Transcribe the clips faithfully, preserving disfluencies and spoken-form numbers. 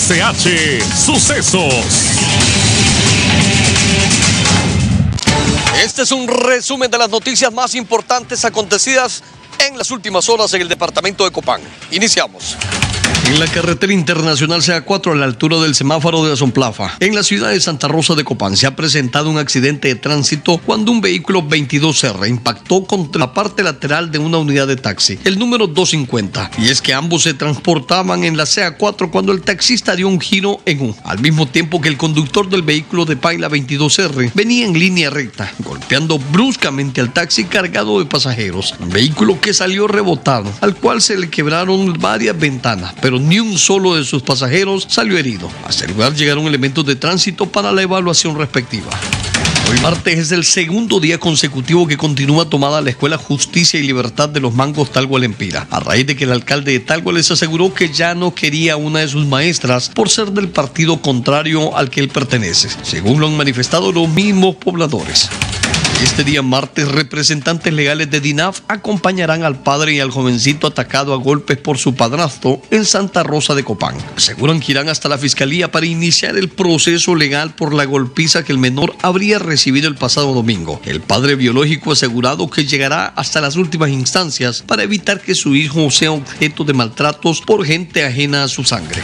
S H Sucesos. Este es un resumen de las noticias más importantes acontecidas en las últimas horas en el departamento de Copán. Iniciamos. En la carretera internacional C A cuatro, a la altura del semáforo de Azomplafa, en la ciudad de Santa Rosa de Copán, se ha presentado un accidente de tránsito cuando un vehículo veintidós R impactó contra la parte lateral de una unidad de taxi, el número doscientos cincuenta. Y es que ambos se transportaban en la C A cuatro cuando el taxista dio un giro en U, al mismo tiempo que el conductor del vehículo de Paila veintidós R venía en línea recta, golpeando bruscamente al taxi cargado de pasajeros, un vehículo que salió rebotado, al cual se le quebraron varias ventanas, pero ni un solo de sus pasajeros salió herido. Hasta el lugar llegaron elementos de tránsito para la evaluación respectiva. Hoy martes es el segundo día consecutivo que continúa tomada la Escuela Justicia y Libertad de los Mangos Talgualempira, a raíz de que el alcalde de Talgua les aseguró que ya no quería una de sus maestras por ser del partido contrario al que él pertenece, según lo han manifestado los mismos pobladores. Este día martes, representantes legales de DINAF acompañarán al padre y al jovencito atacado a golpes por su padrastro en Santa Rosa de Copán. Aseguran que irán hasta la fiscalía para iniciar el proceso legal por la golpiza que el menor habría recibido el pasado domingo. El padre biológico ha asegurado que llegará hasta las últimas instancias para evitar que su hijo sea objeto de maltratos por gente ajena a su sangre.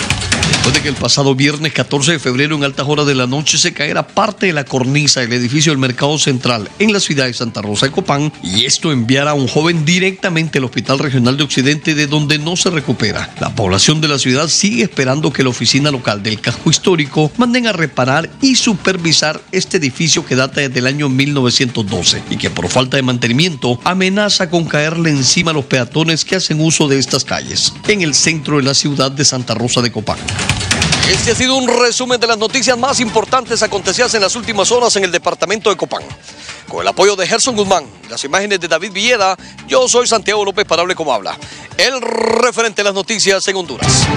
Después de que el pasado viernes catorce de febrero en altas horas de la noche se caerá parte de la cornisa del edificio del Mercado Central en la ciudad de Santa Rosa de Copán, y esto enviará a un joven directamente al Hospital Regional de Occidente, de donde no se recupera. La población de la ciudad sigue esperando que la oficina local del casco histórico manden a reparar y supervisar este edificio que data desde el año mil novecientos doce y que por falta de mantenimiento amenaza con caerle encima a los peatones que hacen uso de estas calles en el centro de la ciudad de Santa Rosa de Copán. Este ha sido un resumen de las noticias más importantes acontecidas en las últimas horas en el departamento de Copán. Con el apoyo de Gerson Guzmán, las imágenes de David Villeda, yo soy Santiago López para Hable Como Habla, el referente de las noticias en Honduras.